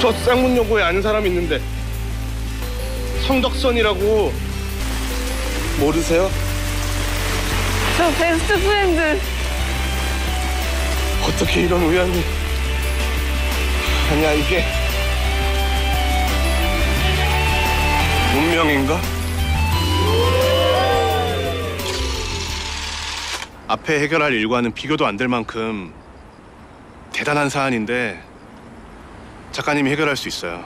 저 쌍문여고에 아는 사람이 있는데 성덕선이라고 모르세요? 저 베스트 프렌드. 어떻게 이런 우연이. 아니야, 이게 운명인가? 앞에 해결할 일과는 비교도 안 될 만큼 대단한 사안인데 작가님이 해결할 수 있어요.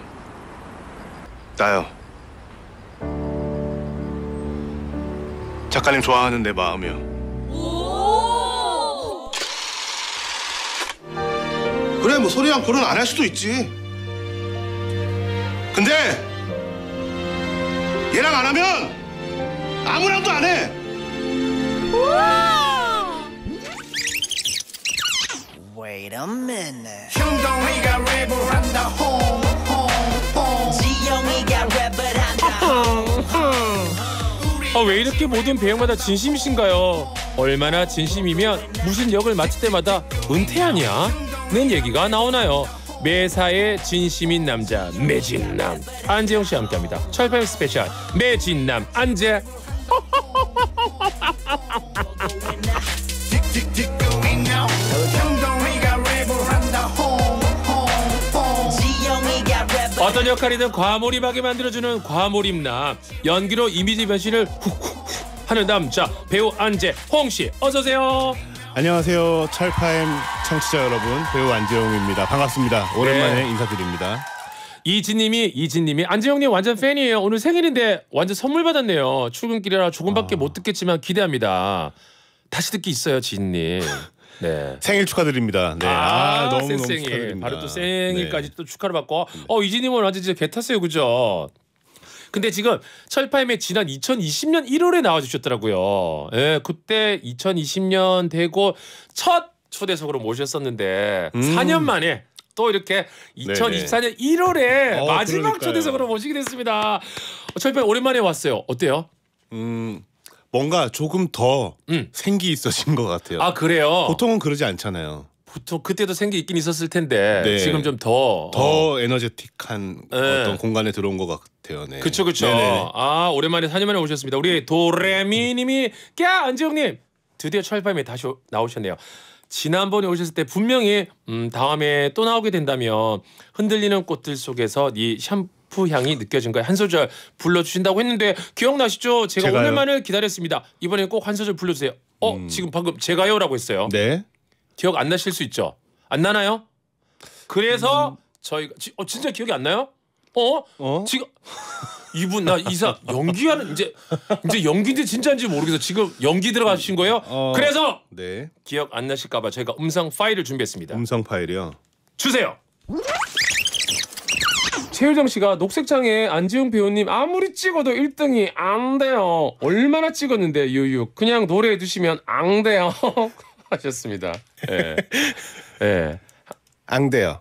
나요. 작가님 좋아하는 내 마음이요. 그래, 뭐 소리랑 결혼 안 할 수도 있지. 근데 얘랑 안 하면 아무랑도 안 해. Wait a minute. 형동이가 랩을 한다. 지영이가 랩을 한다. 아, 왜 이렇게 모든 배우마다 진심이신가요? 얼마나 진심이면 무슨 역을 맡을 때마다 은퇴하냐? 는 얘기가 나오나요? 매사에 진심인 남자 매진남 안재홍 씨와 함께합니다. 철판 스페셜 매진남 안재. 어떤 역할이든 과몰입하게 만들어주는 과몰입남, 연기로 이미지 변신을 훅훅 하는 남자 배우 안재홍 씨, 어서 오세요. 안녕하세요. 철파엠 청취자 여러분, 배우 안재홍입니다. 반갑습니다. 오랜만에 네. 인사드립니다. 이진님이 안재홍님 완전 팬이에요. 오늘 생일인데 완전 선물 받았네요. 출근길이라 조금밖에 못 듣겠지만 기대합니다. 다시 듣기 있어요, 진님. 네. 생일 축하드립니다. 네. 너무너무 축하드립니다. 바로 또 생일까지 네. 또 축하를 받고. 네. 이진님은 완전 진짜 개 탔어요, 그죠? 근데 지금 철파임에 지난 2020년 1월에 나와주셨더라고요. 예, 그때 2020년 되고 첫 초대석으로 모셨었는데 4년 만에 또 이렇게 2024년 네네. 1월에 마지막 그러니까요. 초대석으로 모시게 됐습니다. 철파임 오랜만에 왔어요. 어때요? 뭔가 조금 더 생기 있어진 것 같아요. 아, 그래요? 보통은 그러지 않잖아요. 보통 그때도 생기 있긴 있었을 텐데 네. 지금 좀 더 에너제틱한 네. 어떤 공간에 들어온 것 같아요. 네. 그쵸 그쵸. 네네. 아, 오랜만에 4년 만에 오셨습니다. 우리 도레미님이 꺄 안재홍님 드디어 철밤에 다시 나오셨네요. 지난번에 오셨을 때 분명히 다음에 또 나오게 된다면 흔들리는 꽃들 속에서 네 샴푸 향이 느껴진 거야 한 소절 불러주신다고 했는데 기억나시죠? 제가요? 오늘만을 기다렸습니다. 이번엔 꼭 한 소절 불러주세요. 지금 방금 제가요라고 했어요. 네. 기억 안 나실 수 있죠? 안 나나요? 그래서 저희가 진짜 기억이 안 나요? 지금 이분 나 이사 연기하는 이제 연기인지 진짜인지 모르겠어. 지금 연기 들어가신 거예요? 그래서 네. 기억 안 나실까 봐 저희가 음성 파일을 준비했습니다. 음성 파일이요? 주세요. 최유정 씨가 녹색창에 안재홍 배우님 아무리 찍어도 1등이 안 돼요. 얼마나 찍었는데 유유. 그냥 노래해 주시면 안 돼요. 하셨습니다. 예. 예. 안 돼요.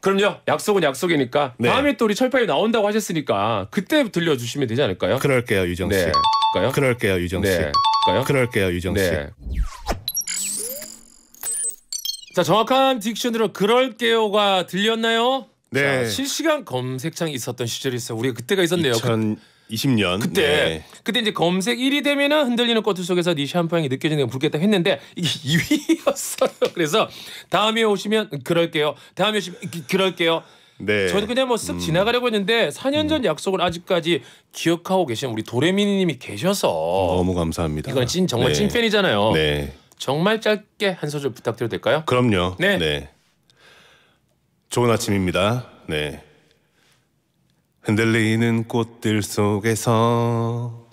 그럼요. 약속은 약속이니까 네. 다음에 또 우리 철파에 나온다고 하셨으니까 그때 들려주시면 되지 않을까요? 그럴게요, 유정 씨. 네. 그럴게요, 유정 씨. 네. 그럴게요, 유정 씨. 네. 자, 정확한 딕션으로 그럴게요가 들렸나요? 네. 자, 실시간 검색창이 있었던 시절이 있어요. 우리가 그때가 있었네요. 2020년 그때 네. 그때 이제 검색 1위 되면은 흔들리는 꽃들 속에서 네 샴푸 향이 느껴지는 걸 부르겠다 했는데 이게 2위였어요. 그래서 다음에 오시면 그럴게요. 다음에 오시면 그럴게요. 네. 저는 그냥 뭐 쓱 지나가려고 했는데 4년 전 약속을 아직까지 기억하고 계신 우리 도레미님이 계셔서 너무 감사합니다. 이건 정말 네. 찐팬이잖아요. 네. 정말 짧게 한 소절 부탁드려도 될까요? 그럼요. 네. 네. 좋은 아침입니다. 네. 흔들리는 꽃들 속에서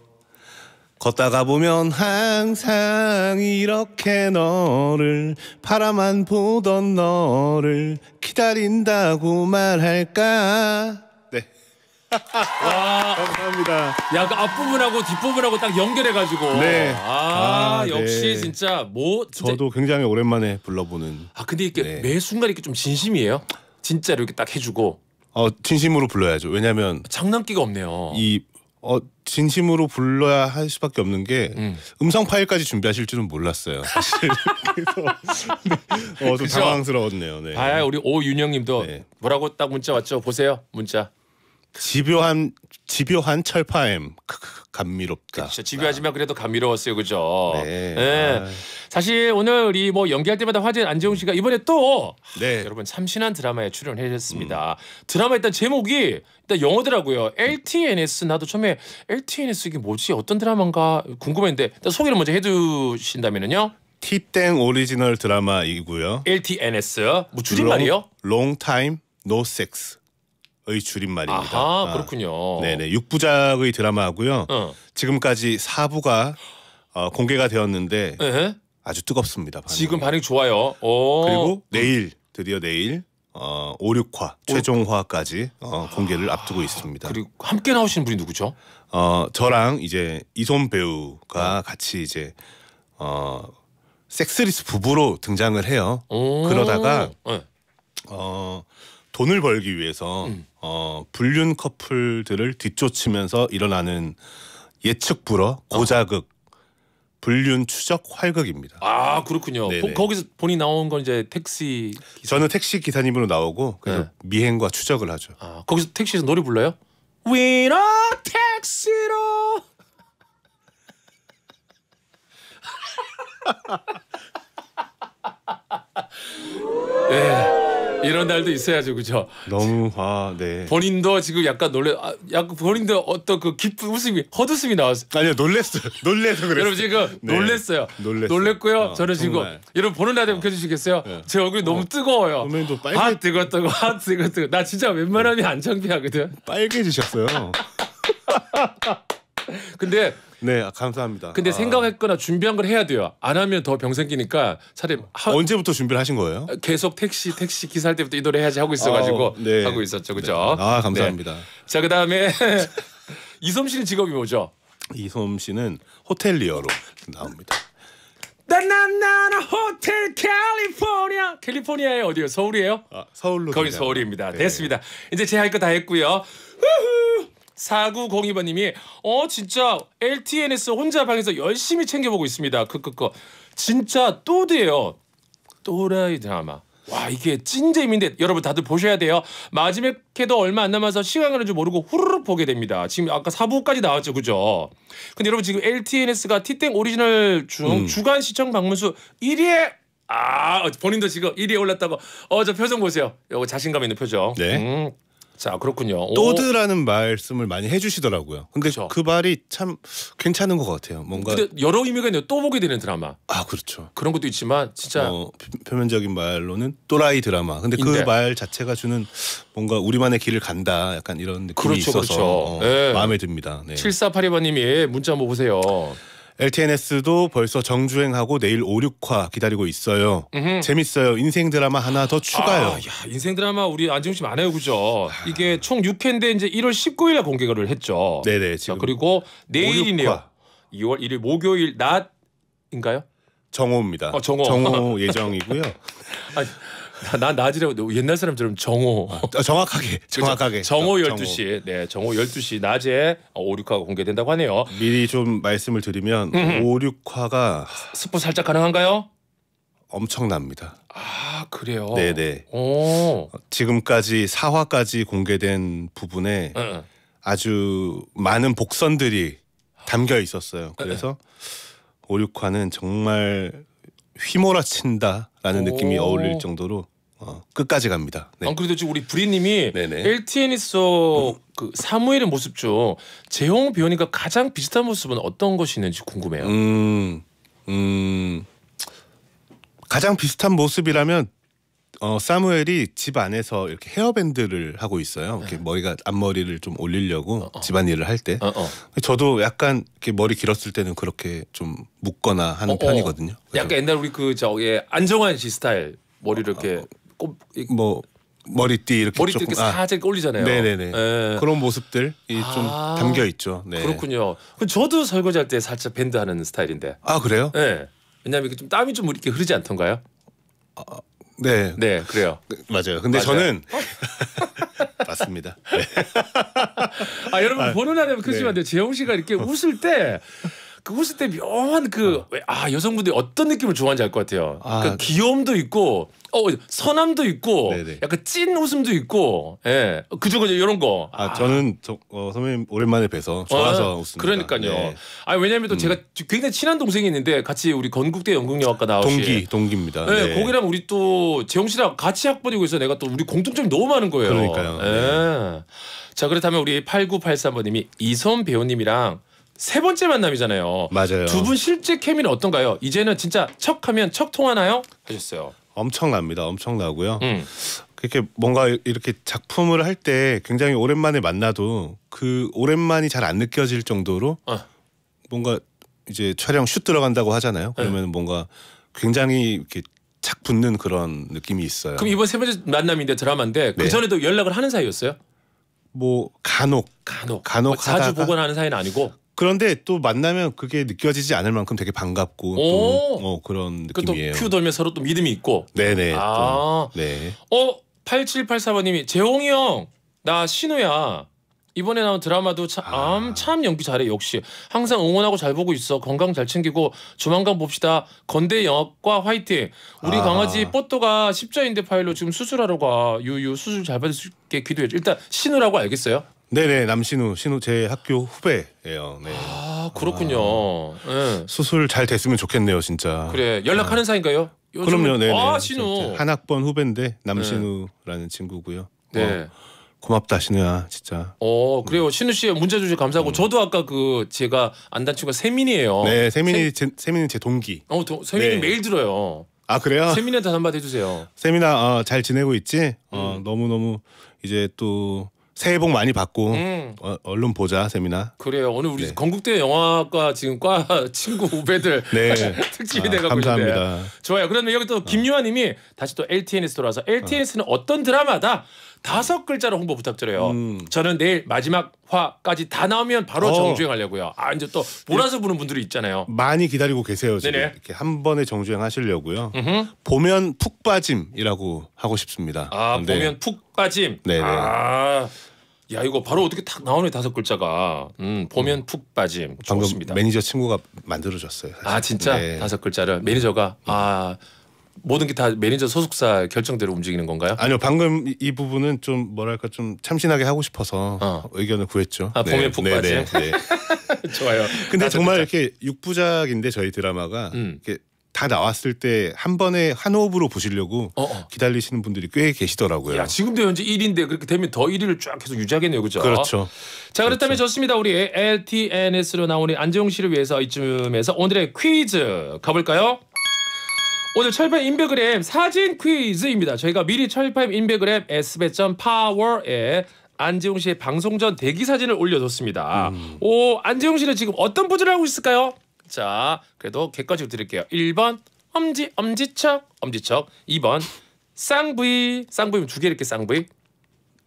걷다가 보면 항상 이렇게 너를 바라만 보던 너를 기다린다고 말할까. 네. 와, 감사합니다. 야, 그 앞부분하고 뒷부분하고 딱 연결해가지고. 네. 아, 역시 네. 진짜 뭐. 진짜. 저도 굉장히 오랜만에 불러보는. 아, 근데 이렇게 네. 매 순간 이렇게 좀 진심이에요? 진짜로 이렇게 딱 해주고. 진심으로 불러야죠. 왜냐면 장난기가 없네요. 이 진심으로 불러야 할 수밖에 없는 게 음성 파일까지 준비하실 줄은 몰랐어요. 사실. 그래서 좀 당황스러웠네요. 네. 아, 우리 오윤영님도 네. 뭐라고 딱 문자 왔죠? 보세요, 문자. 집요한 철파엠 감미롭다. 그렇죠. 집요하지만 그래도 감미로웠어요, 그죠? 네. 네. 사실 오늘 이 뭐 연기할 때마다 화제 안재홍 씨가 이번에 또 네. 하, 여러분 참신한 드라마에 출연해주셨습니다. 드라마 일단 제목이 일단 영어더라고요. LTNS 나도 처음에 LTNS 이게 뭐지? 어떤 드라마인가 궁금했는데 일단 소개를 먼저 해주신다면은요. T땡 오리지널 드라마이고요. LTNS 뭐 줄임말이요? Long Time No Sex. 의 줄임말입니다. 아하, 그렇군요. 네네, 6부작의 드라마고요. 지금까지 4부가 공개가 되었는데 에헤? 아주 뜨겁습니다. 반응이. 지금 반응 좋아요. 오. 그리고 내일 드디어 내일 5,6화 최종화까지 공개를 앞두고 있습니다. 그리고 함께 나오시는 분이 누구죠? 저랑 이제 이솜 배우가 같이 이제 섹스리스 부부로 등장을 해요. 오. 그러다가 네. 돈을 벌기 위해서 불륜 커플들을 뒤쫓으면서 일어나는 예측 불허 고자극 불륜 추적 활극입니다. 아 그렇군요. 거기서 본인 나온 건 이제 택시 기사님. 저는 택시 기사님으로 나오고 그래서 네. 미행과 추적을 하죠. 아, 거기서 택시에서 노래 불러요? 위로 택시로. 네. 이런 날도 있어야죠, 그죠? 너무 아, 네. 본인도 지금 약간 약간 본인도 어떤 그 기쁜 웃음이 헛웃음이 나왔어요. 아니요, 놀랬어요. 놀래서 그랬어요. 여러분 지금 네. 놀랬어요. 놀랬고요. 저는 정말. 지금 여러분 보는 라디오 켜주시겠어요? 네. 제 얼굴이 너무 뜨거워요. 오늘도 빨개. 아 뜨거워, 아 뜨거워. 나 진짜 웬만하면 안 창피하거든. 빨개지셨어요. 근데. 네, 감사합니다. 근데 생각했거나 준비한 걸 해야 돼요. 안 하면 더 병 생기니까 차라리 언제부터 준비를 하신 거예요? 계속 택시 기사 할 때부터 이 노래 해야지 하고 있어가지고 네. 하고 있었죠, 그죠? 네. 아, 감사합니다. 네. 자, 그 다음에 이솜 씨는 직업이 뭐죠? 이솜 씨는 호텔리어로 나옵니다. 나나나 호텔 캘리포니아. 캘리포니아에 어디요? 서울이에요? 아, 서울로. 거의 서울입니다. 네. 됐습니다. 이제 제 할 거 다 했고요. 후후. 4902번님이 진짜 LTNS 혼자 방에서 열심히 챙겨보고 있습니다. 진짜 또드예요. 또라이 드라마. 와 이게 찐잼인데 여러분 다들 보셔야 돼요. 마지막에도 얼마 안 남아서 시간 가는 줄 모르고 후루룩 보게 됩니다. 지금 아까 4부까지 나왔죠, 그죠? 근데 여러분 지금 LTNS가 티땡 오리지널 주간 시청 방문수 1위에 본인도 지금 1위에 올랐다고. 저 표정 보세요. 요거 자신감 있는 표정. 네. 자 그렇군요. 또드라는 말씀을 많이 해주시더라고요. 근데 그쵸. 그 말이 참 괜찮은 것 같아요. 뭔가 근데 여러 의미가 있네요. 또 보게 되는 드라마. 아 그렇죠. 그런 것도 있지만 진짜 표면적인 말로는 또라이 드라마. 근데 그 말 자체가 주는 뭔가 우리만의 길을 간다. 약간 이런 느낌이 그렇죠, 있어서 그렇죠. 네. 마음에 듭니다. 네. 7482번님이 문자 한번 보세요. LTNS도 벌써 정주행하고 내일 5,6화 기다리고 있어요. 재밌어요. 인생 드라마 하나 더 추가요. 야, 인생 드라마 우리 안재홍 씨 많아요, 그죠? 이게 총 6회인데 이제 1월 19일에 공개를 했죠. 네네. 지금 자, 그리고 내일이네요. 2월 1일 목요일 낮인가요? 정오입니다. 정오 예정이고요. 아니, 나 낮이라고 옛날 사람처럼 정오. 정확하게. 정오 12시. 네, 정오 12시 낮에 5,6화가 공개된다고 하네요. 미리 좀 말씀을 드리면 5,6화가 스포 살짝 가능한가요? 엄청납니다. 아, 그래요? 네네. 오. 지금까지 4화까지 공개된 부분에 아주 많은 복선들이 담겨 있었어요. 그래서 5,6화는 정말 휘몰아친다라는 느낌이 어울릴 정도로 끝까지 갑니다. 네. 안 그래도 지금 우리 브리님이 LTNS 그 사무엘의 모습 중 재홍 배우님과 가장 비슷한 모습은 어떤 것이 있는지 궁금해요. 가장 비슷한 모습이라면 사무엘이 집 안에서 이렇게 헤어밴드를 하고 있어요. 이렇게 머리가 앞머리를 좀 올리려고 집안일을 할 때. 저도 약간 이렇게 머리 길었을 때는 그렇게 좀 묶거나 하는 편이거든요. 약간 옛날 우리 그 저기 안정환 씨 스타일 머리를 이렇게 뭐 머리띠 이렇게 조금 살짝 올리잖아요. 네네네. 네. 그런 모습들이 좀 담겨 있죠. 네. 그렇군요. 그럼 저도 설거지할 때 살짝 밴드 하는 스타일인데. 아 그래요? 네. 왜냐하면 이게 좀 땀이 좀 이렇게 흐르지 않던가요? 네, 그래요. 맞아요. 근데 저는 맞습니다. 네. 아 여러분 보는 날에만 그러시면 안 돼요. 재홍 씨가 이렇게 웃을 때. 그 웃을 때 묘한 그 아 여성분들이 어떤 느낌을 좋아하는지 알 것 같아요. 아, 그러니까 귀여움도 있고 선함도 있고 네네. 약간 찐 웃음도 있고 예 그죠 그죠 이런 거. 아 저는 선배님 오랜만에 뵈서 좋아서 웃습니다. 그러니까요. 네. 아 왜냐하면 또 제가 굉장히 친한 동생이 있는데 같이 우리 건국대 연극영화과 나오신 동기입니다. 네, 네. 거기랑 우리 또 재홍 씨랑 같이 학번이고 해서 내가 또 우리 공통점이 너무 많은 거예요. 그러니까요. 예. 네. 자 그렇다면 우리 8983번님이 이솜 배우님이랑 세 번째 만남이잖아요. 맞아요. 두 분 실제 케미는 어떤가요? 이제는 진짜 척하면 척 통하나요? 하셨어요. 엄청납니다. 엄청나고요. 그렇게 뭔가 이렇게 작품을 할 때 굉장히 오랜만에 만나도 그 오랜만이 잘 안 느껴질 정도로 뭔가 이제 촬영 슛 들어간다고 하잖아요. 그러면 뭔가 굉장히 이렇게 착 붙는 그런 느낌이 있어요. 그럼 이번 세 번째 만남인데 드라마인데 네. 그 전에도 연락을 하는 사이였어요? 뭐 간혹 자주 보거나 하는 사이는 아니고. 그런데 또 만나면 그게 느껴지지 않을 만큼 되게 반갑고 또, 그런 느낌이에요. 또 큐 돌면 서로 또 믿음이 있고. 네네. 아, 또, 네. 8784번님이 재홍이 형, 나 신우야. 이번에 나온 드라마도 참 연기 잘해. 역시 항상 응원하고 잘 보고 있어. 건강 잘 챙기고 조만간 봅시다. 건대 영업과 화이팅. 우리 강아지 뽀또가 십자인대 파일로 지금 수술하러 가. 유유 수술 잘 받을 수 있게 기도해. 일단 신우라고 알겠어요? 네네 남신우 제 학교 후배예요. 네. 아 그렇군요. 네. 수술 잘 됐으면 좋겠네요 진짜. 그래 연락하는 사이인가요? 그럼요. 네네. 아 신우 한 학번 후배인데 남신우라는 친구고요. 네. 고맙다 신우야 진짜. 그래요. 신우 씨 문자 주셔서 감사하고 저도 아까 그 제가 안단 친구가 세민이에요. 네 세민이 제 동기. 세민이 네. 매일 들어요. 아 그래요? 세민이한테 한마디 해주세요. 세민아 잘 지내고 있지? 너무너무 이제 또 새해 복 많이 받고 얼른 보자 세민아. 그래요. 오늘 우리 네. 건국대 영화과 지금 과 친구 후배들 네. 특집이 돼가고 감사합니다. 있는데. 좋아요. 그러면 여기 또 김유아님이 다시 또 LTNS 돌아서 LTNS는 어떤 드라마다 5글자로 홍보 부탁드려요. 저는 내일 마지막 화까지 다 나오면 바로 정주행하려고요. 아 이제 또 몰아서 보는 분들이 있잖아요. 많이 기다리고 계세요. 지금 네네. 이렇게 한 번에 정주행하시려고요. 보면 푹 빠짐이라고 하고 싶습니다. 아 보면 푹 빠짐. 네네. 아. 야 이거 바로 어떻게 딱 나오네 5글자가. 보면 푹 빠짐. 좋습니다. 방금 매니저 친구가 만들어줬어요. 사실. 아 진짜? 네. 5글자를 매니저가 아 모든 게 다 매니저 소속사 결정대로 움직이는 건가요? 아니요 방금 이 부분은 좀 뭐랄까 좀 참신하게 하고 싶어서 의견을 구했죠. 아 보면 푹 빠짐. 네. 좋아요. 근데 정말 이렇게 6부작인데 저희 드라마가 이렇게 다 나왔을 때 한 번에 한 호흡으로 보시려고 기다리시는 분들이 꽤 계시더라고요. 야, 지금도 현재 1위인데 그렇게 되면 더 1위를 쫙 계속 유지하겠네요. 그렇죠? 그렇죠. 자 그렇다면 그렇죠. 좋습니다. 우리 LTNS로 나오는 안재홍 씨를 위해서 이쯤에서 오늘의 퀴즈 가볼까요? 오늘 철파임 인베그램 사진 퀴즈입니다. 저희가 미리 철파임 인베그램 sb.power에 안재홍 씨의 방송 전 대기 사진을 올려뒀습니다. 오 안재홍 씨는 지금 어떤 포즈를 하고 있을까요? 자 그래도 객관식으로 드릴게요. 1번 엄지척 2번 쌍부이면 2개 이렇게 쌍부이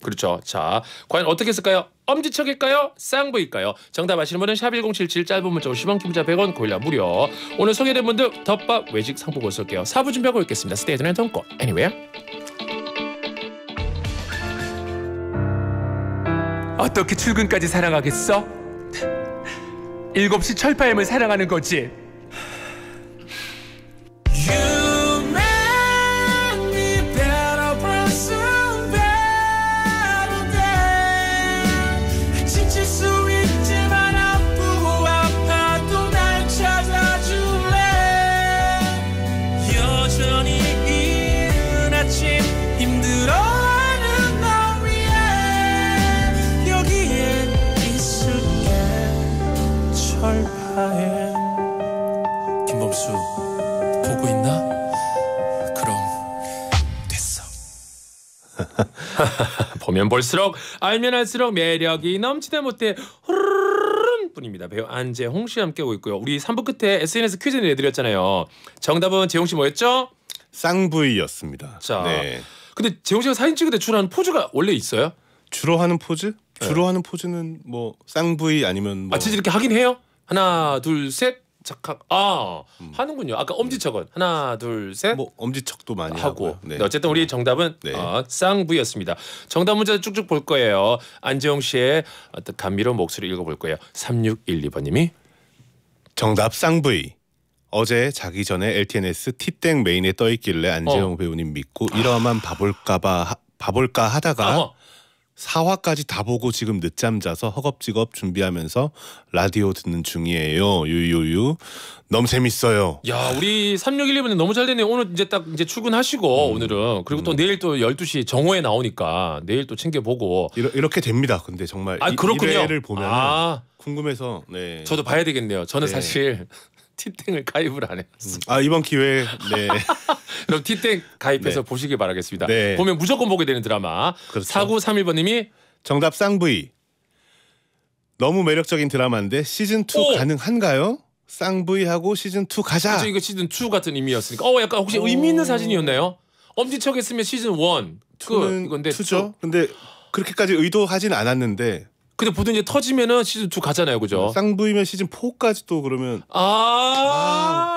그렇죠. 자 과연 어떻게 쓸까요? 엄지척일까요? 쌍부일까요? 정답 아시는 분은 샵1077 짧은 문자 50원 긴 문자 100원 고일라 무료. 오늘 소개된 분들 덮밥 외식 상품권 쏠게요. 4부 준비하고 있겠습니다. Stay tuned and don't go anywhere. 어떻게 출근까지 사랑하겠어? 7시 철파엠을 사랑하는 거지. 김범수 보고 있나? 그럼 됐어. 보면 볼수록 알면 알수록 매력이 넘치다 못해 호르르름 뿐입니다. 배우 안재홍 씨와 함께하고 있고요. 우리 3부 끝에 SNS 퀴즈 내드렸잖아요. 정답은 재홍 씨 뭐였죠? 쌍부이였습니다. 자, 네. 근데 재홍 씨가 사진 찍을 때 주로 하는 포즈가 원래 있어요? 주로 하는 포즈? 주로 하는 포즈는 뭐 쌍부이 아니면 뭐. 아 진짜 이렇게 하긴 해요? 하나 둘 셋 착각. 아 하는군요. 아까 엄지척은 하나 둘 셋. 뭐 엄지척도 많이 하고. 네. 네, 어쨌든 우리 정답은 네. 쌍부였습니다. 정답 문제 쭉쭉 볼 거예요. 안재홍 씨의 어떤 감미로운 목소리 읽어볼 거예요. 3612번님이 정답 쌍부이. 어제 자기 전에 LTNS T땡 메인에 떠 있길래 안재홍 배우님 믿고 1화만 봐볼까 하다가 4화까지 다 보고 지금 늦잠 자서 허겁지겁 준비하면서 라디오 듣는 중이에요. 유유유. 너무 재밌어요. 야, 우리 3612번님 너무 잘 됐네요. 오늘 이제 딱 이제 출근하시고 오늘은 그리고 또 내일 또 12시 정오에 나오니까 내일 또 챙겨 보고 이렇게 됩니다. 근데 정말 이회를 보면 궁금해서 네. 저도 봐야 되겠네요. 저는 네. 사실 티땡을 가입을 안 해놨어요. 아 이번 기회에 네. 그럼 티땡 가입해서 네. 보시길 바라겠습니다. 네. 보면 무조건 보게 되는 드라마. 그렇죠. 4931번님이 정답 쌍부이. 너무 매력적인 드라마인데 시즌2 가능한가요? 쌍부이하고 시즌2 가자. 그렇죠, 이거 시즌2 같은 의미였으니까 약간 혹시 의미 있는 사진이었나요? 엄지척 했으면 시즌1 2죠. 근데 그렇게까지 의도하진 않았는데 근데 보통 이제 터지면은 시즌2 가잖아요, 그죠? 쌍부이면 시즌4까지 또 그러면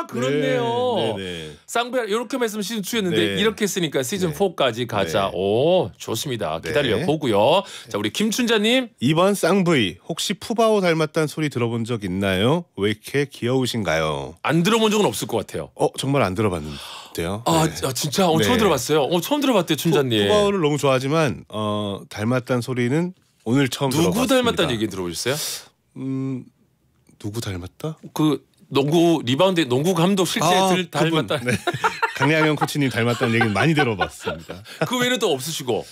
그렇네요. 네. 쌍부이 이렇게만 했으면 시즌2였는데 네. 이렇게 했으니까 시즌4까지 네. 가자. 네. 오 좋습니다. 기다려보고요. 네. 자 우리 김춘자님 2번 쌍부이. 혹시 푸바오 닮았다는 소리 들어본 적 있나요? 왜 이렇게 귀여우신가요? 안 들어본 적은 없을 것 같아요. 정말 안 들어봤는데요? 네. 진짜? 처음 들어봤어요? 처음 들어봤대요 춘자님. 푸바오를 너무 좋아하지만 닮았다는 소리는 오늘 처음 들어봤습니다. 누구 닮았다는 얘기 들어보셨어요? 누구 닮았다? 그 농구 리바운드 농구 감독 실제 닮았다. 네. 강량현 코치님 닮았다는 얘기는 많이 들어봤습니다. 그 외에는 또 없으시고.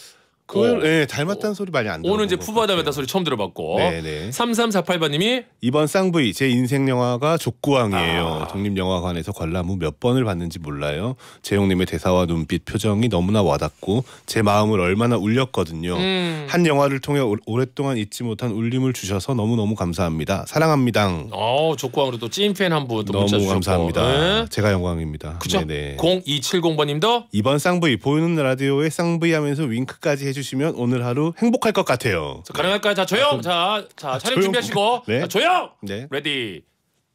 네, 닮았다는 소리 많이 안 들어봤어요. 오늘 이제 푸바 닮았다는 소리 처음 들어봤고. 네네. 3348번님이 이번 쌍부이 제 인생 영화가 족구왕이에요. 독립영화관에서 관람 후 몇 번을 봤는지 몰라요. 재용님의 대사와 눈빛 표정이 너무나 와닿고 제 마음을 얼마나 울렸거든요. 한 영화를 통해 오랫동안 잊지 못한 울림을 주셔서 너무너무 감사합니다. 사랑합니다. 족구왕으로 또 찐팬 한 분 또 문자 주셨고. 너무 감사합니다. 네. 제가 영광입니다. 그쵸? 네네. 0270번님도 이번 쌍부이 보이는 라디오에 쌍부이 하면서 윙크까지 해주시면 오늘 하루 행복할 것 같아요. 가능할까요? 자 조용. 자 촬영 준비하시고 네. 조용. 네. 레디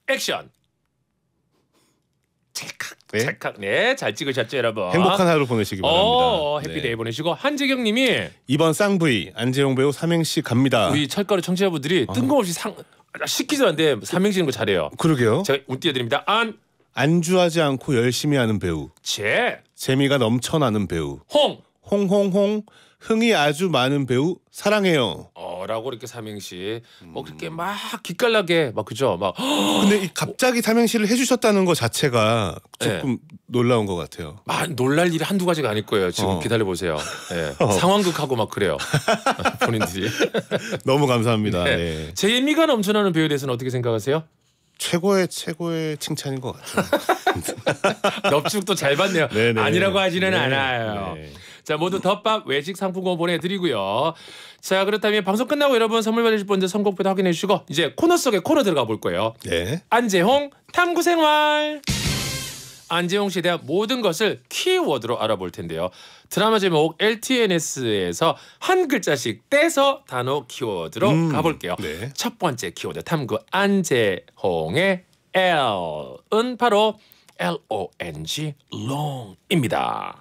액션. 찰칵 찰칵. 네, 잘 찍으셨죠 여러분. 행복한 하루 보내시기 바랍니다. 해피데이 네. 보내시고. 한재경님이 이번 쌍부이 안재홍 배우 삼행시 갑니다. 우리 철가루 청취자분들이 뜬금없이 시키지도 않는데 삼행시는 거 잘해요. 그러게요. 제가 띄워드립니다. 안주하지 않고 열심히 하는 배우. 재미가 넘쳐나는 배우. 홍 흥이 아주 많은 배우 사랑해요. 라고 이렇게 삼행시 그렇게 막 기깔나게 막 그죠 막. 근데 갑자기 삼행시를 해주셨다는 거 자체가 조금 네. 놀라운 것 같아요. 놀랄 일이 한두 가지가 아닐 거예요. 지금 기다려 보세요. 네. 상황극하고 막 그래요. 본인들이. 너무 감사합니다. 네. 네. 재미가 넘쳐나는 배우에 대해서는 어떻게 생각하세요? 최고의 칭찬인 것 같아요. 넙죽도 잘 받네요. 네네. 아니라고 하지는 네네. 않아요. 네네. 자 모두 덮밥 외식 상품권 보내드리고요. 자 그렇다면 방송 끝나고 여러분 선물 받으실 분들 선곡표도 확인해 주시고 이제 코너 속에 코너 들어가 볼 거예요. 네. 안재홍 탐구생활. 안재홍 씨에 대한 모든 것을 키워드로 알아볼 텐데요. 드라마 제목 LTNS에서 한 글자씩 떼서 단어 키워드로 가볼게요. 네. 첫 번째 키워드 탐구 안재홍의 L은 바로 LONG LONG입니다.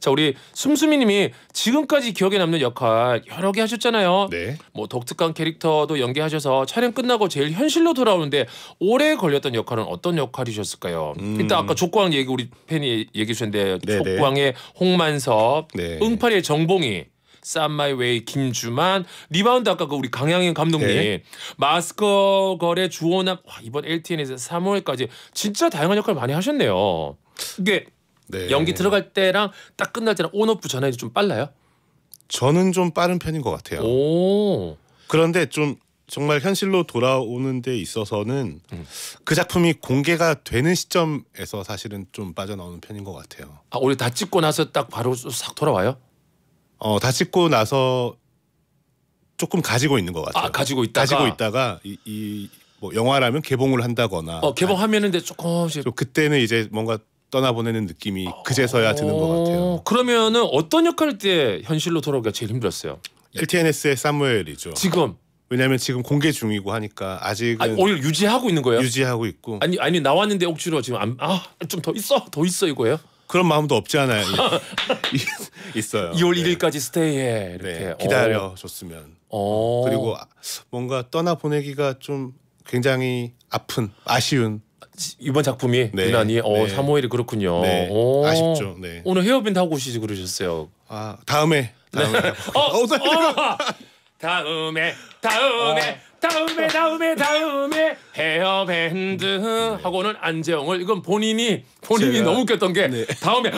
자 우리 숨수미님이 지금까지 기억에 남는 역할 여러 개 하셨잖아요. 네. 뭐 독특한 캐릭터도 연기하셔서 촬영 끝나고 제일 현실로 돌아오는데 오래 걸렸던 역할은 어떤 역할이셨을까요? 일단 아까 족구왕 얘기 우리 팬이 얘기해 주셨는데 네네. 족구왕의 홍만섭, 네. 응팔이의 정봉이, 쌈마이웨이 김주만, 리바운드 아까 그 우리 강양인 감독님, 네. 마스크 거래 주호남. 이번 LTN에서 3월까지 진짜 다양한 역할 많이 하셨네요. 이게 네. 연기 들어갈 때랑 딱 끝날 때랑 온오프 전환이 좀 빨라요? 저는 좀 빠른 편인 것 같아요. 그런데 좀 정말 현실로 돌아오는 데 있어서는 그 작품이 공개가 되는 시점에서 사실은 좀 빠져나오는 편인 것 같아요. 원래 다 찍고 나서 딱 바로 싹 돌아와요? 다 찍고 나서 조금 가지고 있는 것 같아요. 가지고 있다가 뭐 영화라면 개봉을 한다거나 개봉하면은 근데 조금씩 그때는 이제 뭔가 떠나보내는 느낌이 그제서야 드는 것 같아요. 그러면은 어떤 역할일 때 현실로 돌아오기가 제일 힘들었어요? LTNS의 사무엘이죠. 지금 왜냐하면 지금 공개 중이고 하니까 아직은. 아니, 오히려 유지하고 있는 거예요? 유지하고 있고. 아니 나왔는데 억지로 지금 좀 더 있어 이거예요? 그런 마음도 없지 않아요. 있어요. 2월 1일까지 네. 스테이해 이렇게 네, 기다려줬으면. 그리고 뭔가 떠나보내기가 좀 굉장히 아픈, 아쉬운. 이번 작품이 유난히 네. 3호일이 그렇군요. 네. 아쉽죠. 네. 오늘 헤어밴드 하고 오시지 그러셨어요. 아 다음에. 네. 다음에 헤어밴드 네. 하고는 안재홍을 이건 본인이 제가... 너무 웃겼던 게 네. 다음에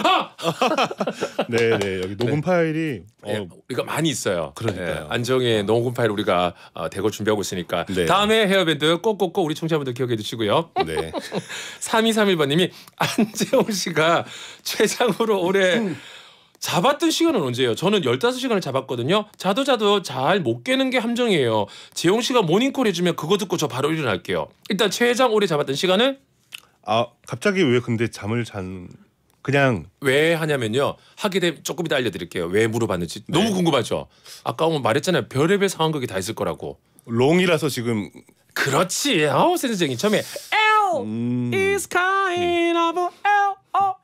네네 네. 여기 녹음 파일이 네. 우리가 많이 있어요. 그러니까요. 네. 안재홍의 녹음 파일 우리가 대거 준비하고 있으니까 네. 다음에 헤어밴드 꼭꼭 우리 청취자분들 기억해 주시고요. 네. 3231번님이 안재홍 씨가 최장으로 올해 잡았던 시간은 언제예요? 저는 15시간을 잡았거든요. 자도 잘 못 깨는 게 함정이에요. 재홍씨가 모닝콜 해주면 그거 듣고 저 바로 일어날게요. 일단 최장 오래 잡았던 시간은? 아 갑자기 왜 근데 잠을 잔... 그냥 왜 하냐면요. 하게 되면 조금 이따 알려드릴게요. 왜 물어봤는지. 네. 너무 궁금하죠? 아까 오늘 말했잖아요. 별의별 상황극이 다 있을 거라고. 롱이라서 지금... 그렇지. 아우 센스쟁이. 처음에 L is kind of a L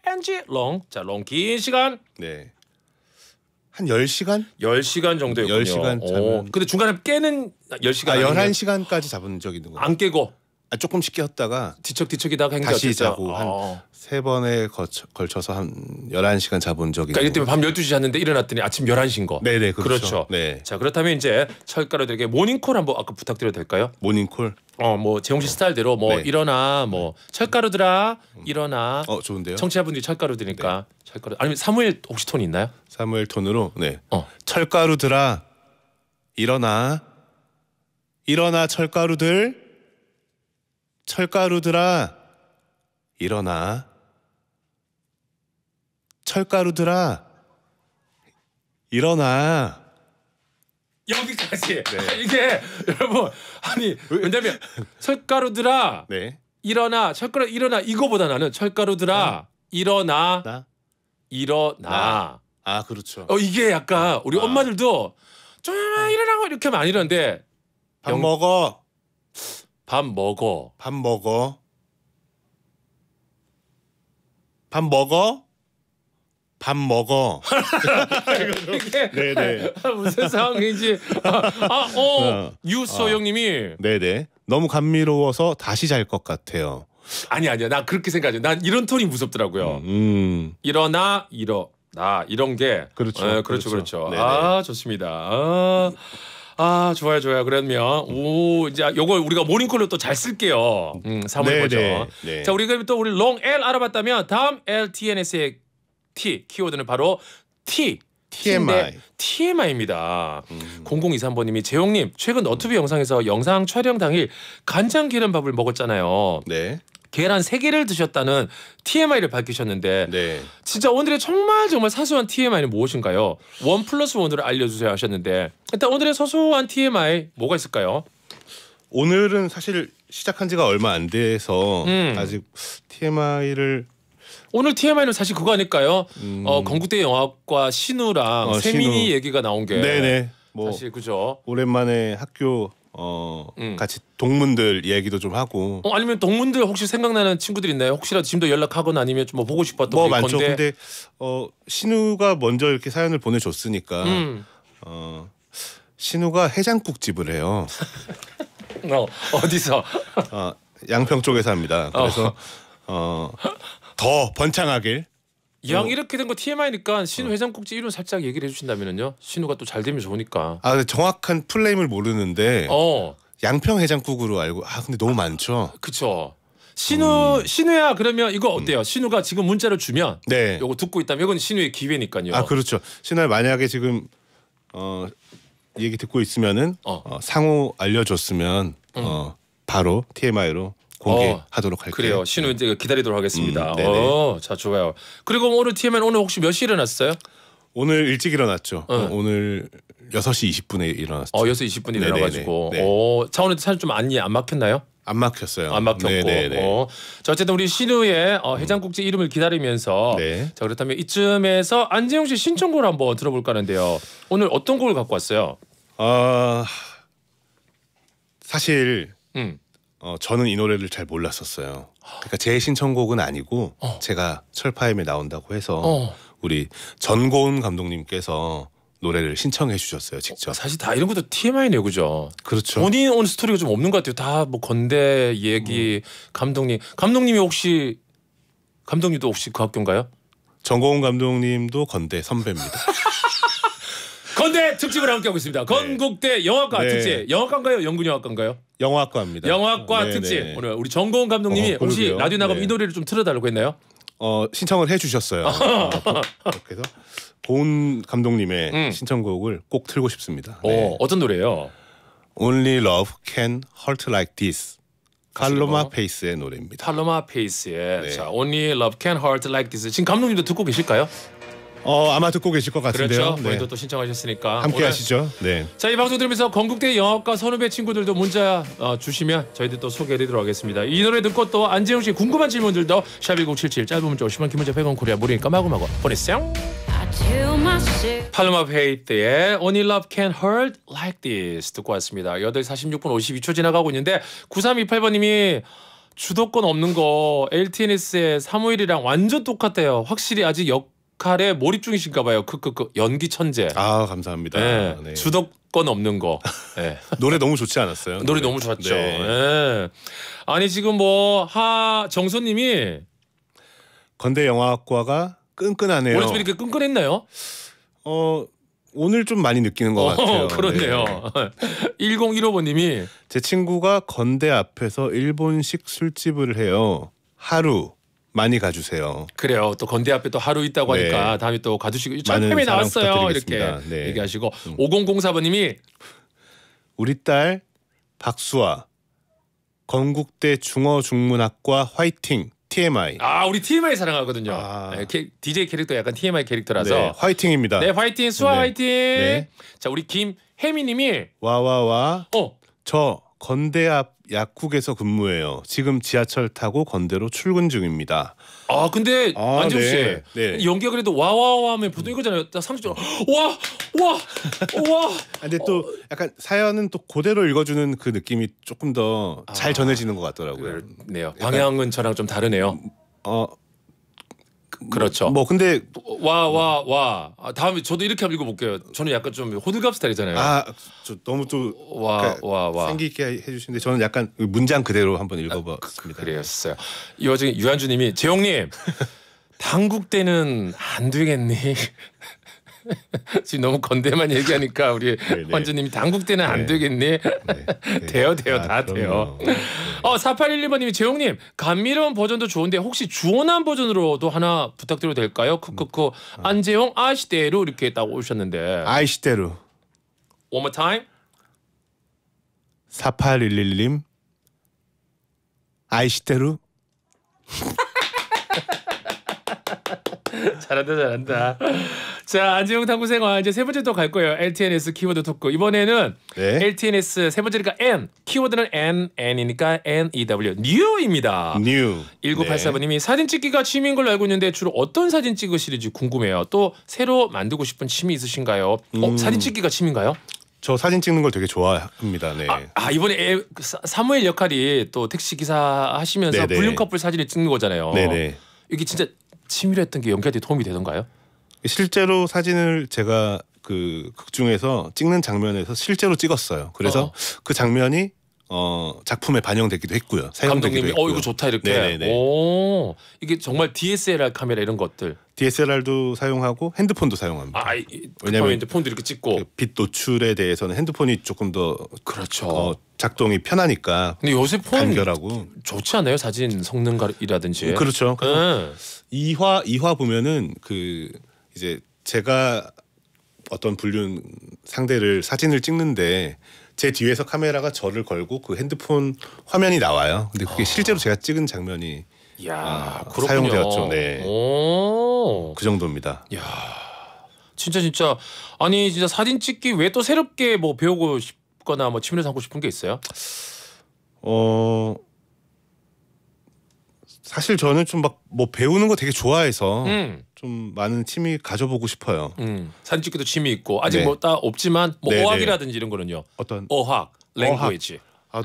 ONG 롱. 자, 롱 긴 시간. 네. 한 10시간? 10시간 정도였군요. 10시간 잡은. 근데 중간에 깨는 10시간. 아, 11시간까지 잡은 적이 있는 거예요. 안 깨고. 아, 조금씩 깨었다가 뒤척이다가 다시 자고 한 3번에 걸쳐서 한 11시간 잡은 적이. 그러니까 이때면 밤 12시 잤는데 일어났더니 아침 11시인 거. 네, 네, 그렇죠. 네. 자, 그렇다면 이제 철가루들에게 모닝콜 한번 아까 부탁드려도 될까요? 모닝콜. 뭐 재홍 씨 스타일대로 뭐 네. 일어나 뭐 철가루들아 일어나. 좋은데요. 청취자분들이 철가루들이니까 네. 철가루. 아니면 사무엘 혹시 톤 있나요? 사무엘 톤으로 네. 철가루들아 일어나 철가루들아 일어나 일어나. 여기까지. 네. 이게 여러분 아니 왜냐면 철가루들아 네. 일어나 철가루 일어나 이거보다 나는 철가루들아 일어나 일어나. 아 그렇죠. 이게 약간 우리 엄마들도 좀 일어나고 이렇게 하면 안 일어나는데 밥 먹어 밥 먹어. 이게 네네. 무슨 상황인지. 유소영님이 네네. 너무 감미로워서 다시 잘 것 같아요. 아니야. 나 그렇게 생각해. 난 이런 톤이 무섭더라고요. 일어나 이런 게 그렇죠. 네, 그렇죠. 네네. 좋습니다. 좋아요. 그러면 이제 요걸 우리가 모닝콜로 또 잘 쓸게요. 3월이죠. 네. 자, 우리가 또 우리 롱 L 알아봤다면 다음 LTNS의 T 키워드는 바로 TMI입니다. 0023번님이 재홍님 최근 너튜브 영상에서 영상 촬영 당일 간장 계란밥을 먹었잖아요. 네. 계란 3개를 드셨다는 TMI를 밝히셨는데 네. 진짜 오늘의 정말 사소한 TMI는 무엇인가요? 1+1으로 알려주세요 하셨는데 일단 오늘의 소소한 TMI 뭐가 있을까요? 오늘은 사실 시작한 지가 얼마 안 돼서 아직 TMI를 오늘 TMI는 사실 그거 아닐까요? 건국대 영화과 신우랑 세민이 얘기가 나온 게 네네. 뭐 사실 그죠. 오랜만에 학교 같이 동문들 얘기도 좀 하고. 아니면 동문들 혹시 생각나는 친구들 있나요? 혹시라도 지금도 연락하거나 아니면 좀 뭐 보고 싶었던 뭐 많죠. 근데 신우가 먼저 이렇게 사연을 보내줬으니까 신우가 해장국집을 해요. 어디서? 양평 쪽에서 합니다. 그래서 더 번창하길. 양 이렇게 된 거 TMI니까 신우 해장국집 이름 살짝 얘기를 해주신다면은요. 신우가 또 잘 되면 좋으니까. 근데 정확한 플레임을 모르는데 양평 해장국으로 알고. 근데 너무 많죠. 그쵸. 신우야 그러면 이거 어때요? 신우가 지금 문자를 주면 네. 요거 듣고 있다면 이건 신우의 기회니까요. 그렇죠. 신우야 만약에 지금 얘기 듣고 있으면은 상호 알려줬으면 바로 TMI로. 공개하도록 할게요. 그래요. 신우 이제 기다리도록 하겠습니다. 자 좋아요. 그리고 오늘 TMI 오늘 혹시 몇 시에 일어났어요? 오늘 일찍 일어났죠. 오늘 6시 20분에 일어났죠. 6시 20분에 일어나가지고 차원에도 사실 좀 안 막혔나요? 안 막혔어요. 안 막혔고. 자 어쨌든 우리 신우의 해장국집 이름을 기다리면서 자 그렇다면 이쯤에서 안재홍 씨 신청곡을 한번 들어볼까 하는데요. 오늘 어떤 곡을 갖고 왔어요? 사실 저는 이 노래를 잘 몰랐었어요. 그러니까 제 신청곡은 아니고 제가 철파임에 나온다고 해서 우리 전고은 감독님께서 노래를 신청해 주셨어요. 직접. 사실 다 이런 것도 TMI네요. 그죠? 그렇죠. 본인 온 스토리가 좀 없는 것 같아요. 다 뭐 건대 얘기, 감독님이 혹시 감독님도 혹시 그 학교인가요? 전고은 감독님도 건대 선배입니다. 건대 특집을 함께하고 있습니다. 건국대 네. 영화과 네. 특집. 영화과인가요? 연근영화과인가요? 영화과입니다. 영화과 네네. 특집. 오늘 우리 전고은 감독님이 혹시 라디오 나가면 네. 이 노래를 좀 틀어달라고 했나요? 신청을 해주셨어요. 그래서 고은 감독님의 신청곡을 꼭 틀고 싶습니다. 네. 어떤 노래예요? Only Love Can Hurt Like This. 칼로마 페이스의 노래입니다. 칼로마 페이스의 네. 자, Only Love Can Hurt Like This. 지금 감독님도 듣고 계실까요? 아마 듣고 계실 것 같은데요. 그렇죠. 저희도 또 네. 신청하셨으니까 함께 오늘... 하시죠. 네. 자, 이 방송 들으면서 건국대 영화과 선후배 친구들도 문자 주시면 저희들 또 소개해드리도록 하겠습니다. 이 노래 듣고 또 안재홍 씨 궁금한 질문들도 샵1077 짧은 문자 50원 긴 문자 100원 코리아 모르니까 마구마구 보내세요. 팔로마 페이트의 Only Love Can Hurt Like This 듣고 왔습니다. 8시 46분 52초 지나가고 있는데 9328번님이 주도권 없는 거 LTNS의 사무일이랑 완전 똑같아요. 확실히 아직 역할에 몰입 중이신가 봐요. 연기 천재. 아, 감사합니다. 네. 네. 주도권 없는 거. 네. 노래 너무 좋지 않았어요? 노래 너무 좋았죠. 네. 네. 아니 지금 뭐 하정소님이 건대 영화학과가 끈끈하네요. 오늘 좀 이렇게 끈끈했나요? 오늘 좀 많이 느끼는 것 같아요. 그렇네요. 네. 1015번님이 제 친구가 건대 앞에서 일본식 술집을 해요. 하루 많이 가주세요. 그래요. 또 건대 앞에 또 하루 있다고 하니까 네. 다음에 또 가주시고 철팸이 나왔어요. 이렇게 네. 얘기하시고 5004번님이 우리 딸 박수아 건국대 중어중문학과 화이팅. TMI. 아, 우리 TMI 사랑하거든요. 네, DJ 캐릭터 약간 TMI 캐릭터라서. 네, 화이팅입니다. 네, 화이팅. 수아 네. 화이팅. 네. 자, 우리 김혜미 님이 와와와. 저 건대 앞 약국에서 근무해요. 지금 지하철 타고 건대로 출근 중입니다. 아, 근데 안재홍 씨. 네. 네. 연기가 그래도 와와와 하면 보통 이거잖아요. 딱 30초. 와! 와! 와! 근데 또 약간 사연은 또 그대로 읽어주는 그 느낌이 조금 더 잘 전해지는 것 같더라고요. 네요. 방향은 저랑 좀 다르네요. 그렇죠. 뭐 근데 와와와 다음에 저도 이렇게 한번 읽어볼게요. 저는 약간 좀 호들갑 스타일이잖아요. 저 너무 또 와와와 생기 있게 해주시는데 저는 약간 문장 그대로 한번 읽어봤습니다. 그랬어요. 이와 중에 유한주님이 재홍님 당국대는 안 되겠니? 지금 너무 건대만 얘기하니까 우리 환주님이 당국대는 안 되겠니? 돼요 다 돼요. 4812번님이 재홍님 감미로운 버전도 좋은데 혹시 주원한 버전으로도 하나 부탁드려도 될까요? 안재홍 아시대로 이렇게 딱 오셨는데 아시대로 One more time 4811님 아시대로 잘한다. 자, 안재홍 탐구생활 이제 세 번째 또 갈 거예요. LTNS 키워드 토크. 이번에는 네. LTNS 세 번째니까 N. 키워드는 N이니까 NEW. New입니다. New. 1984번님이 네. 사진 찍기가 취미인 걸로 알고 있는데 주로 어떤 사진 찍으시는지 궁금해요. 또 새로 만들고 싶은 취미 있으신가요? 사진 찍기가 취미인가요? 저 사진 찍는 걸 되게 좋아합니다. 네. 이번에 사무엘 역할이 또 택시 기사 하시면서 불륜 커플 사진을 찍는 거잖아요. 네네. 이게 진짜 취미로 했던 게 연기할 때 도움이 되던가요? 실제로 사진을 제가 그 극중에서 찍는 장면에서 실제로 찍었어요. 그래서 그 장면이 작품에 반영되기도 했고요. 감독님이 했고요. 이거 좋다 이렇게. 네네네. 오, 이게 정말 DSLR 카메라 이런 것들. DSLR도 사용하고 핸드폰도 사용합니다. 왜냐면 이제 폰도 이렇게 찍고 빛 노출에 대해서는 핸드폰이 조금 더 그렇죠. 작동이 편하니까. 근데 요새 폰이 좋지 않아요? 사진 성능이라든지. 그렇죠. 이화 보면은 그 이제 제가 어떤 불륜 상대를 사진을 찍는데 제 뒤에서 카메라가 저를 걸고 그 핸드폰 화면이 나와요. 근데 그게 실제로 제가 찍은 장면이 이야, 사용되었죠. 네. 그 정도입니다. 이야, 진짜 아니 진짜 사진 찍기 외에 또 새롭게 뭐 배우고 싶거나 뭐 취미로 삼고 싶은 게 있어요? 사실 저는 좀 막 뭐 배우는 거 되게 좋아해서 좀 많은 취미 가져보고 싶어요. 사진 찍기도 취미 있고 아직 뭐 딱 없지만 뭐 어학이라든지 이런 거는요. 어떤 어학, 랭귀지. 아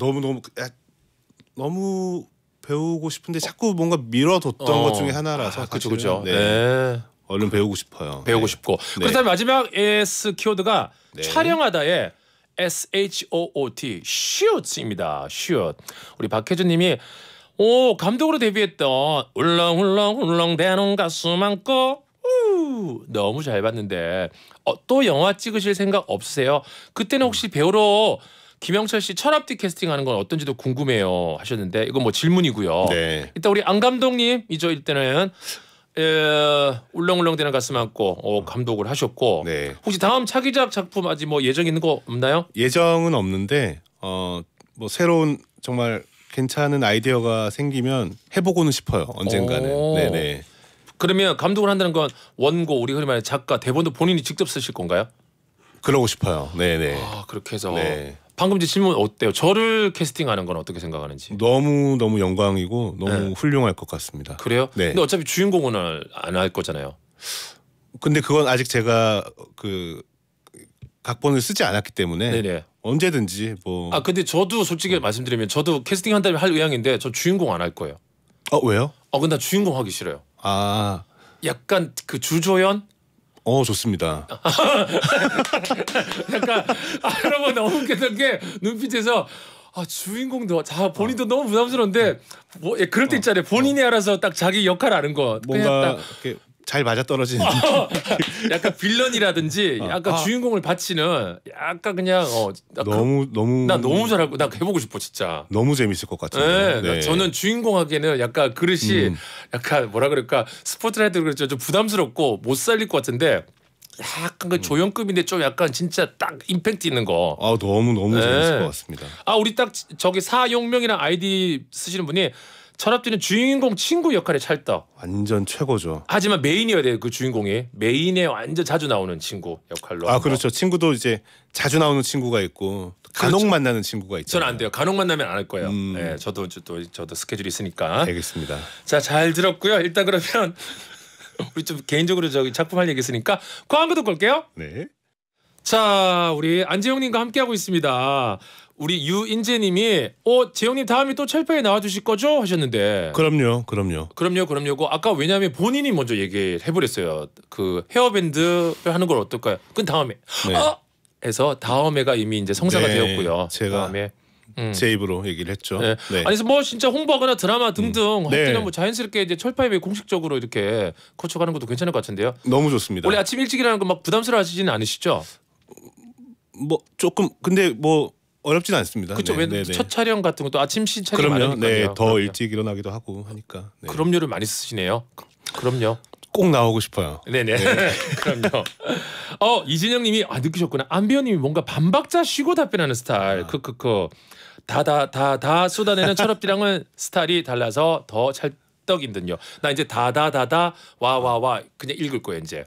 너무 배우고 싶은데 자꾸 뭔가 밀어뒀던 것 중에 하나라서. 그렇죠, 그렇죠. 네. 네. 얼른 배우고 싶어요. 배우고 싶고. 네. 그렇다면 마지막 S 키워드가 네. 촬영하다의 SHOOT, shoot입니다. shoot. 우리 박혜준님이 오 감독으로 데뷔했던 울렁울렁대는 가슴 안고 너무 잘 봤는데 또 영화 찍으실 생각 없으세요? 그때는 혹시 배우로 김영철 씨 철합디 캐스팅하는 건 어떤지도 궁금해요 하셨는데 이건 뭐 질문이고요. 네. 일단 우리 안 감독님이죠. 일단은 울렁울렁대는 가슴 안고 감독을 하셨고 네. 혹시 다음 차기작 작품 아직 뭐 예정 있는 거 없나요? 예정은 없는데 뭐 새로운 정말 괜찮은 아이디어가 생기면 해보고는 싶어요. 언젠가는. 네네. 그러면 감독을 한다는 건 원고 우리 흔히 말하는 작가 대본도 본인이 직접 쓰실 건가요? 그러고 싶어요. 네네. 아, 그렇게 해서 네. 방금 제 질문 어때요? 저를 캐스팅하는 건 어떻게 생각하는지? 너무 영광이고 너무 네. 훌륭할 것 같습니다. 그래요? 네. 근데 어차피 주인공은 안 할 거잖아요. 근데 그건 아직 제가 그 각본을 쓰지 않았기 때문에 네네. 언제든지 뭐. 아 근데 저도 솔직히 말씀드리면 저도 캐스팅한다면 할 의향인데 저 주인공 안 할 거예요. 어 왜요? 근데 나 주인공 하기 싫어요. 아 약간 그 주조연? 좋습니다. 약간 여러분 너무 웃겼던 게 눈빛에서 주인공도 자 본인도 너무 부담스러운데 뭐 그럴 때 있잖아요. 본인이 알아서 딱 자기 역할 아는 거 뭔가 딱. 이렇게 잘 맞아떨어지는 약간 빌런이라든지 약간 주인공을 바치는 약간 그냥 너무 잘하고 나 해보고 싶어 진짜. 너무 재밌을 것 같아요. 네, 네. 저는 주인공 하기에는 약간 그릇이 약간 뭐라 그럴까 스포트라이트 그랬죠. 좀 부담스럽고 못 살릴 것 같은데 약간 그 조연급인데 좀 약간 진짜 딱 임팩트 있는 거. 아 너무 네. 재밌을 것 같습니다. 아 우리 딱 저기 사용명이랑 아이디 쓰시는 분이. 철합디는 주인공 친구 역할에 찰떡. 완전 최고죠. 하지만 메인이어야 돼요. 그 주인공이. 메인에 완전 자주 나오는 친구 역할로. 아 그렇죠. 친구도 이제 자주 나오는 친구가 있고 간혹 그렇죠. 만나는 친구가 있죠. 저는 안 돼요. 간혹 만나면 안 할 거예요. 네, 저도 스케줄이 있으니까. 알겠습니다. 자, 잘 들었고요. 일단 그러면 우리 좀 개인적으로 저기 작품 할 얘기 있으니까 광고 듣고 올게요. 네. 자, 우리 안재홍님과 함께하고 있습니다. 우리 유인재님이 재영님 다음에 또 철파에 나와주실 거죠? 하셨는데 그럼요. 아까 왜냐하면 본인이 먼저 얘기를 해버렸어요. 그 헤어밴드 하는 걸 어떨까요? 그 다음에 네. 해서 다음에가 이미 이제 성사가 네. 되었고요. 제가 다음에. 제 입으로 얘기를 했죠. 네. 네. 아니, 뭐 진짜 홍보하거나 드라마 등등 할 때는 네. 뭐 자연스럽게 이제 철파에 공식적으로 이렇게 거쳐가는 것도 괜찮을 것 같은데요. 너무 좋습니다. 원래 아침 일찍 일어나는 거 막 부담스러워하시지는 않으시죠? 뭐 조금 근데 뭐. 어렵진 않습니다. 그렇죠. 네, 첫 촬영 같은 것도 아침 시 촬영 많으니까요. 네, 더 그럼요. 일찍 일어나기도 하고 하니까. 네. 그럼요를 많이 쓰시네요. 그럼요. 꼭 나오고 싶어요. 네네. 네. 그럼요. 이진영님이 느끼셨구나. 안배우님이 뭔가 반박자 쉬고 답변하는 스타일. 다다다다 쏟아내는 철업디랑은 스타일이 달라서 더 찰떡인든요. 나 이제 다다다다 와와와 그냥 읽을 거예요 이제.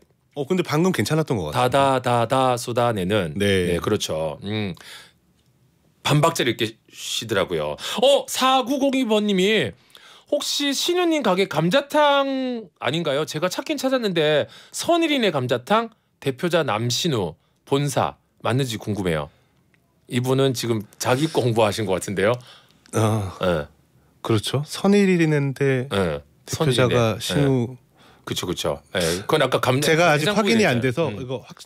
근데 방금 괜찮았던 것 같아요. 다다다다 쏟아내는. 네. 네, 그렇죠. 반박자를 이렇게 쉬더라고요. 4902번님이 혹시 신우님 가게 감자탕 아닌가요? 제가 찾긴 찾았는데 선일인의 감자탕 대표자 남신우 본사 맞는지 궁금해요. 이분은 지금 자기 공부하신 것 같은데요. 네. 그렇죠. 선일인인데 네. 대표자가 신우. 네. 그렇죠. 네. 그건 아까 감자. 제가 아직 확인이 안 돼서 이거 확.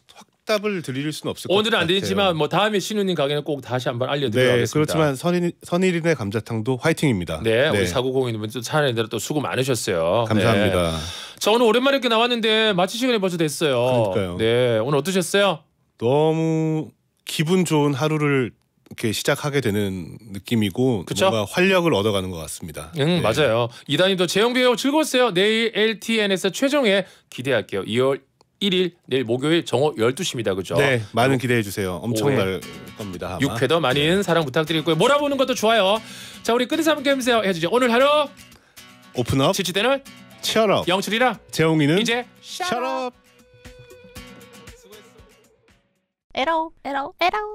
답을 드릴 수는 없을 것 같아요. 오늘은 안 되지만 뭐 다음에 신우님 가게는 꼭 다시 한번 알려드리겠습니다. 네, 그렇지만 선일인의 감자탕도 화이팅입니다. 네, 우리 4902님도 차례대로 또 수고 많으셨어요. 감사합니다. 네. 자, 오늘 오랜만에 이렇게 나왔는데 마칠 시간이 벌써 됐어요. 그러니까요. 네, 오늘 어떠셨어요? 너무 기분 좋은 하루를 이렇게 시작하게 되는 느낌이고 그쵸? 뭔가 활력을 얻어가는 것 같습니다. 네. 맞아요. 이단님도 재영 배우 즐거웠어요. 내일 LTNS 최종에 기대할게요. 2월 1일 내일 목요일 정오 12시입니다. 그죠? 네. 많은 기대해 주세요. 엄청날 겁니다. 6회도 많은 사랑 부탁드리고요. 몰아보는 것도 좋아요. 자, 우리 끝에서 함께 해주세요. 오늘 하루 오픈업 지치대는 치얼업 영철이랑 재홍이는 이제 샷업 에러